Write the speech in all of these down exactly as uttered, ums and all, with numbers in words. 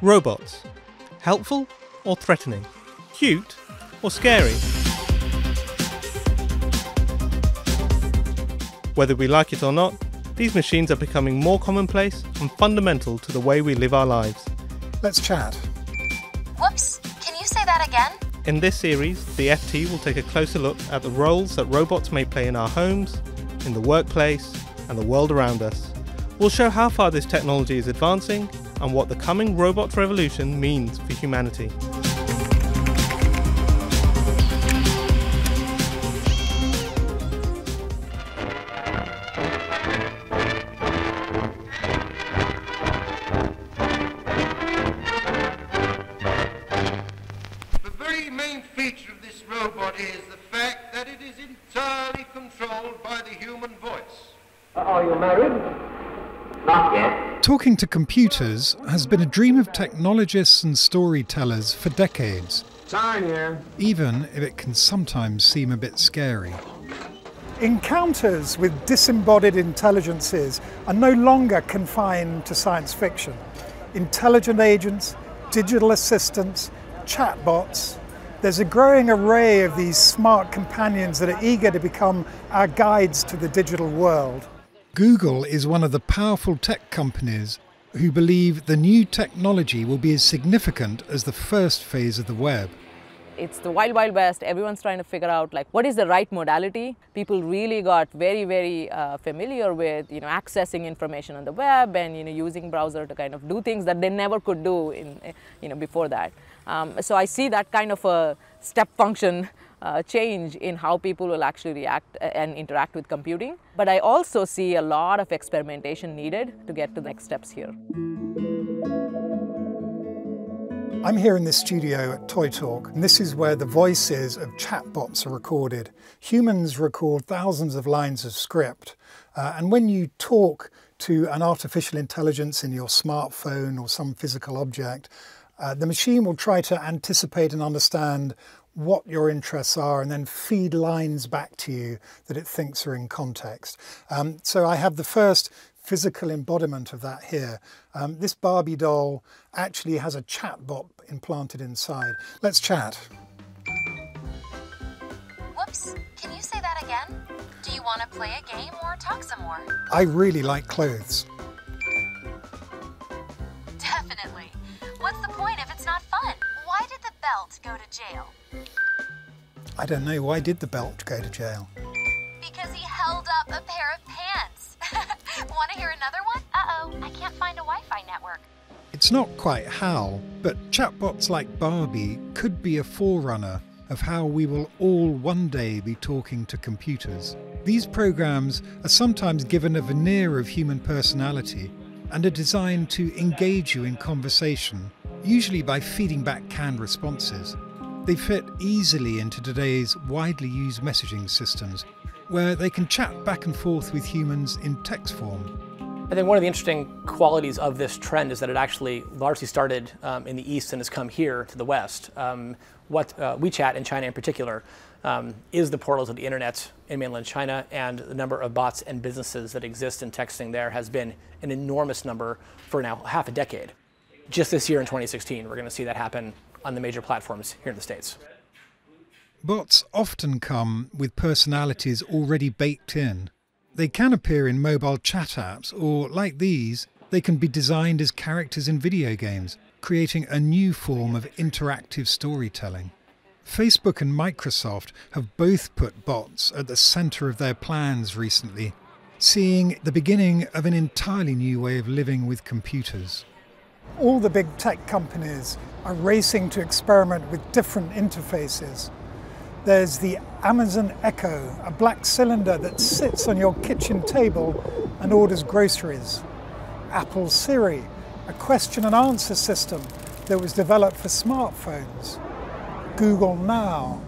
Robots. Helpful or threatening? Cute or scary? Whether we like it or not, these machines are becoming more commonplace and fundamental to the way we live our lives. Let's chat. Whoops, can you say that again? In this series, the F T will take a closer look at the roles that robots may play in our homes, in the workplace, and the world around us. We'll show how far this technology is advancing and what the coming robot revolution means for humanity. Talking to computers has been a dream of technologists and storytellers for decades. Sign here. Even if it can sometimes seem a bit scary. Encounters with disembodied intelligences are no longer confined to science fiction. Intelligent agents, digital assistants, chatbots. There's a growing array of these smart companions that are eager to become our guides to the digital world. Google is one of the powerful tech companies who believe the new technology will be as significant as the first phase of the web. It's the wild, wild west. Everyone's trying to figure out, like, what is the right modality? People really got very, very uh, familiar with, you know, accessing information on the web and, you know, using browser to kind of do things that they never could do in, you know, before that. Um, so I see that kind of a step function Uh, change in how people will actually react and interact with computing. But I also see a lot of experimentation needed to get to the next steps here. I'm here in this studio at Toy Talk, and this is where the voices of chatbots are recorded. Humans record thousands of lines of script, uh, and when you talk to an artificial intelligence in your smartphone or some physical object, uh, the machine will try to anticipate and understand what your interests are and then feed lines back to you that it thinks are in context. Um, so I have the first physical embodiment of that here. Um, this Barbie doll actually has a chatbot implanted inside. Let's chat. Whoops, can you say that again? Do you want to play a game or talk some more? I really like clothes. Definitely. What's the point if it's not fun? Why did the belt go to jail? I don't know. Why did the belt go to jail? Because he held up a pair of pants. Want to hear another one? Uh-oh, I can't find a Wi-Fi network. It's not quite how, but chatbots like Barbie could be a forerunner of how we will all one day be talking to computers. These programs are sometimes given a veneer of human personality and are designed to engage you in conversation, usually by feeding back canned responses. They fit easily into today's widely used messaging systems, where they can chat back and forth with humans in text form. I think one of the interesting qualities of this trend is that it actually largely started um, in the East and has come here to the West. Um, what uh, WeChat in China in particular um, is the portals of the internet in mainland China, and the number of bots and businesses that exist in texting there has been an enormous number for now half a decade. Just this year in twenty sixteen, we're going to see that happen on the major platforms here in the States. Bots often come with personalities already baked in. They can appear in mobile chat apps, or like these, they can be designed as characters in video games, creating a new form of interactive storytelling. Facebook and Microsoft have both put bots at the center of their plans recently, seeing the beginning of an entirely new way of living with computers. All the big tech companies are racing to experiment with different interfaces. There's the Amazon Echo, a black cylinder that sits on your kitchen table and orders groceries. Apple Siri, a question and answer system that was developed for smartphones. Google Now,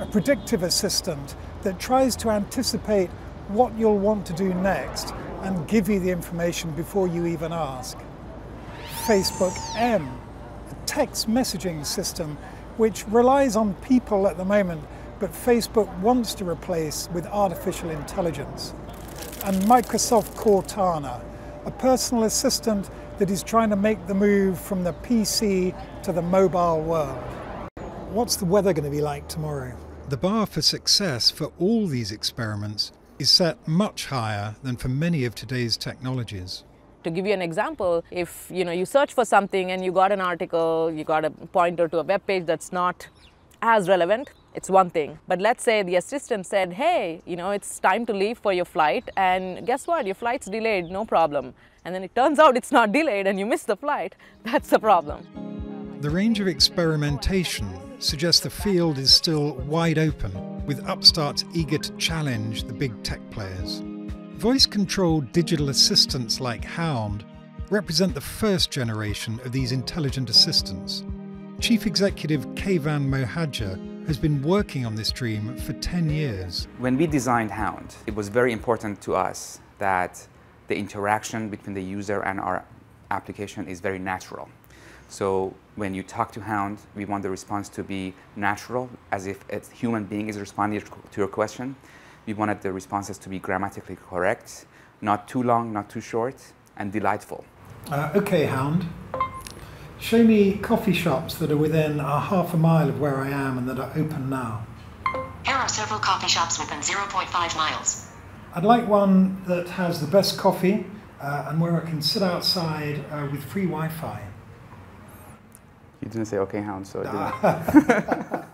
a predictive assistant that tries to anticipate what you'll want to do next and give you the information before you even ask. Facebook M, a text messaging system which relies on people at the moment, but Facebook wants to replace with artificial intelligence. And Microsoft Cortana, a personal assistant that is trying to make the move from the P C to the mobile world. What's the weather going to be like tomorrow? The bar for success for all these experiments is set much higher than for many of today's technologies. To give you an example, if you know you search for something and you got an article, you got a pointer to a web page that's not as relevant, it's one thing. But let's say the assistant said, hey, you know, it's time to leave for your flight, and guess what, your flight's delayed, no problem. And then it turns out it's not delayed and you miss the flight. That's the problem. The range of experimentation suggests the field is still wide open, with upstarts eager to challenge the big tech players. Voice-controlled digital assistants like Hound represent the first generation of these intelligent assistants. Chief Executive Kayvan Mohajer has been working on this dream for ten years. When we designed Hound, it was very important to us that the interaction between the user and our application is very natural. So when you talk to Hound, we want the response to be natural, as if a human being is responding to your question. We wanted the responses to be grammatically correct, not too long, not too short, and delightful. Uh, okay, Hound, show me coffee shops that are within a half a mile of where I am and that are open now. Here are several coffee shops within zero point five miles. I'd like one that has the best coffee uh, and where I can sit outside uh, with free Wi-Fi. You didn't say okay, Hound, so I didn't.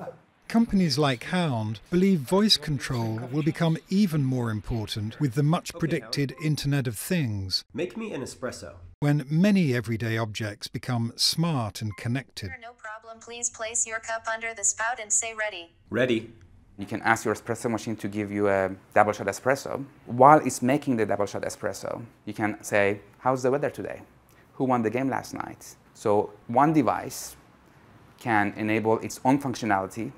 Companies like Hound believe voice control will become even more important with the much-predicted okay, Internet of Things. Make me an espresso. When many everyday objects become smart and connected. No problem. Please place your cup under the spout and say ready. Ready. You can ask your espresso machine to give you a double-shot espresso. While it's making the double-shot espresso, you can say, how's the weather today? Who won the game last night? So one device can enable its own functionality,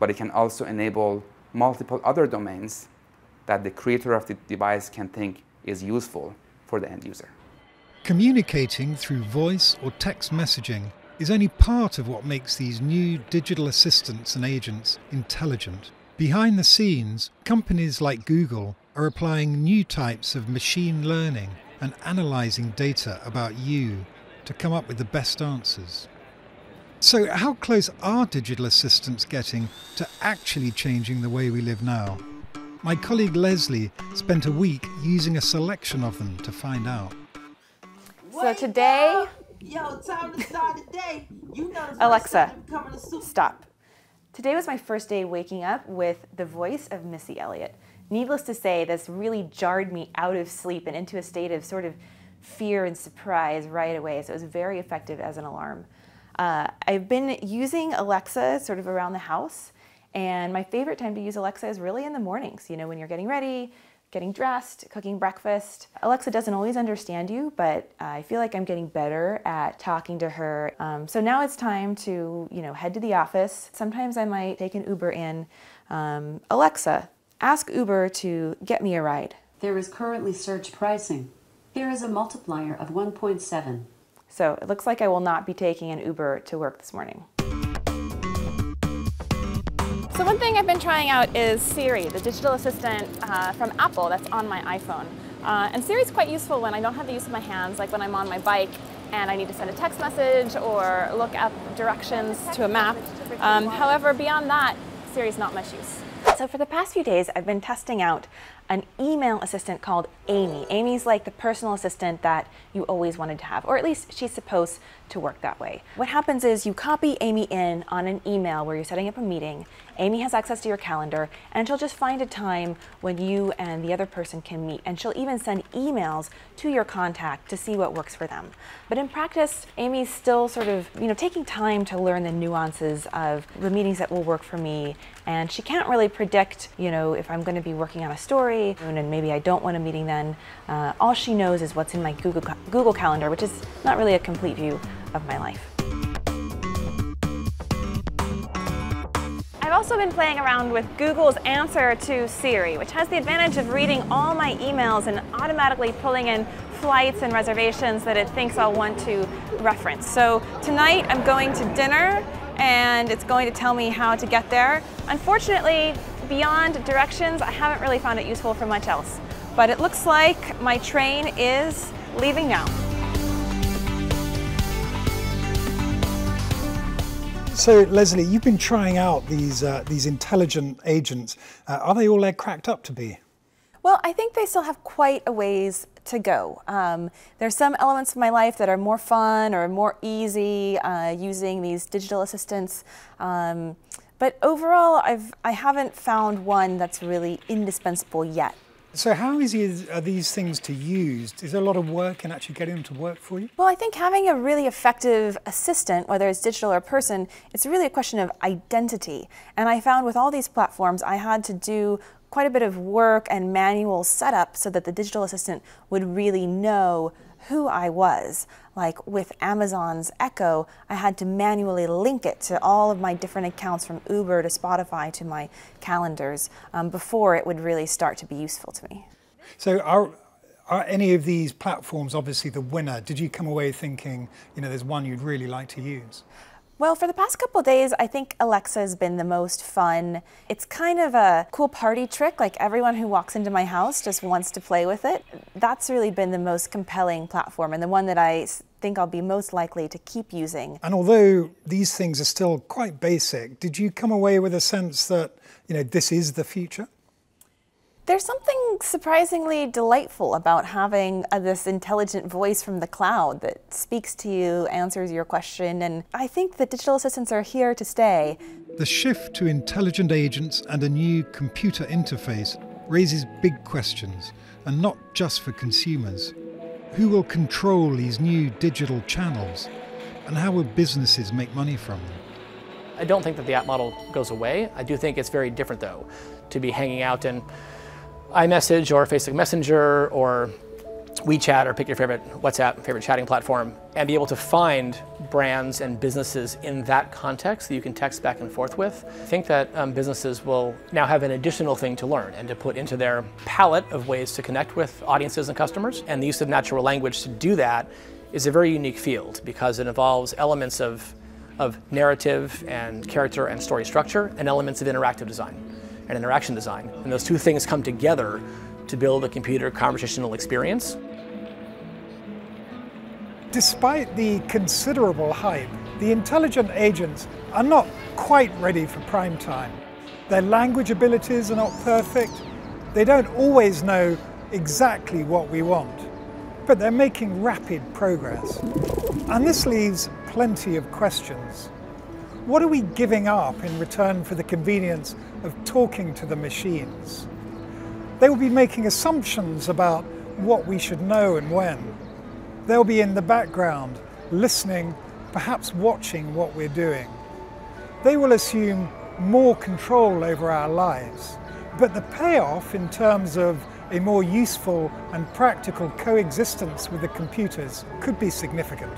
but it can also enable multiple other domains that the creator of the device can think is useful for the end user. Communicating through voice or text messaging is only part of what makes these new digital assistants and agents intelligent. Behind the scenes, companies like Google are applying new types of machine learning and analyzing data about you to come up with the best answers. So how close are digital assistants getting to actually changing the way we live now? My colleague Leslie spent a week using a selection of them to find out. So today, Yo, time to start the day. You know Alexa, stop. Today was my first day waking up with the voice of Missy Elliott. Needless to say, this really jarred me out of sleep and into a state of sort of fear and surprise right away, so it was very effective as an alarm. Uh, I've been using Alexa sort of around the house, and my favorite time to use Alexa is really in the mornings, you know, when you're getting ready, getting dressed, cooking breakfast. Alexa doesn't always understand you, but I feel like I'm getting better at talking to her. Um, so now it's time to, you know, head to the office. Sometimes I might take an Uber in. Um, Alexa, ask Uber to get me a ride. There is currently surge pricing. Here is a multiplier of one point seven. So it looks like I will not be taking an Uber to work this morning. So one thing I've been trying out is Siri, the digital assistant uh, from Apple that's on my iPhone. Uh, and Siri's quite useful when I don't have the use of my hands, like when I'm on my bike and I need to send a text message or look up directions to a map. Um, however, beyond that, Siri's not much use. So for the past few days, I've been testing out an email assistant called Amy. Amy's like the personal assistant that you always wanted to have, or at least she's supposed to work that way. What happens is you copy Amy in on an email where you're setting up a meeting. Amy has access to your calendar, and she'll just find a time when you and the other person can meet, and she'll even send emails to your contact to see what works for them. But in practice, Amy's still sort of, you know, taking time to learn the nuances of the meetings that will work for me, and she can't really predict, you know, if I'm going to be working on a story, and maybe I don't want a meeting then. Uh, all she knows is what's in my Google, Google Calendar, which is not really a complete view of my life. I've also been playing around with Google's answer to Siri, which has the advantage of reading all my emails and automatically pulling in flights and reservations that it thinks I'll want to reference. So tonight I'm going to dinner, and it's going to tell me how to get there. Unfortunately, beyond directions, I haven't really found it useful for much else. But it looks like my train is leaving now. So Leslie, you've been trying out these uh, these intelligent agents. Uh, are they all they're cracked up to be? Well, I think they still have quite a ways to go. Um, there's some elements of my life that are more fun or more easy uh, using these digital assistants. Um, but overall, I've I haven't found one that's really indispensable yet. So how easy are these things to use? Is there a lot of work in actually getting them to work for you? Well, I think having a really effective assistant, whether it's digital or person, it's really a question of identity. And I found with all these platforms, I had to do quite a bit of work and manual setup so that the digital assistant would really know who I was. Like with Amazon's Echo, I had to manually link it to all of my different accounts from Uber to Spotify to my calendars um, before it would really start to be useful to me. So are, are any of these platforms obviously the winner? Did you come away thinking, you know, there's one you'd really like to use? Well, for the past couple of days, I think Alexa has been the most fun. It's kind of a cool party trick, like everyone who walks into my house just wants to play with it. That's really been the most compelling platform and the one that I think I'll be most likely to keep using. And although these things are still quite basic, did you come away with a sense that, you know, this is the future? There's something surprisingly delightful about having uh, this intelligent voice from the cloud that speaks to you, answers your question, and I think the digital assistants are here to stay. The shift to intelligent agents and a new computer interface raises big questions, and not just for consumers. Who will control these new digital channels, and how will businesses make money from them? I don't think that the app model goes away. I do think it's very different, though, to be hanging out and iMessage or Facebook Messenger or WeChat or pick your favorite WhatsApp, favorite chatting platform, and be able to find brands and businesses in that context that you can text back and forth with. I think that um, businesses will now have an additional thing to learn and to put into their palette of ways to connect with audiences and customers. And the use of natural language to do that is a very unique field because it involves elements of, of narrative and character and story structure and elements of interactive design and interaction design. And those two things come together to build a computer conversational experience. Despite the considerable hype, the intelligent agents are not quite ready for prime time. Their language abilities are not perfect. They don't always know exactly what we want, but they're making rapid progress. And this leaves plenty of questions. What are we giving up in return for the convenience of talking to the machines? They will be making assumptions about what we should know and when. They'll be in the background, listening, perhaps watching what we're doing. They will assume more control over our lives, but the payoff in terms of a more useful and practical coexistence with the computers could be significant.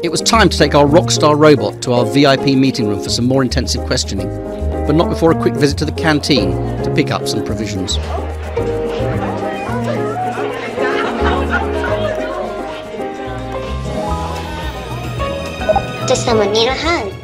It was time to take our rockstar robot to our V I P meeting room for some more intensive questioning, but not before a quick visit to the canteen to pick up some provisions. Does someone need a hand?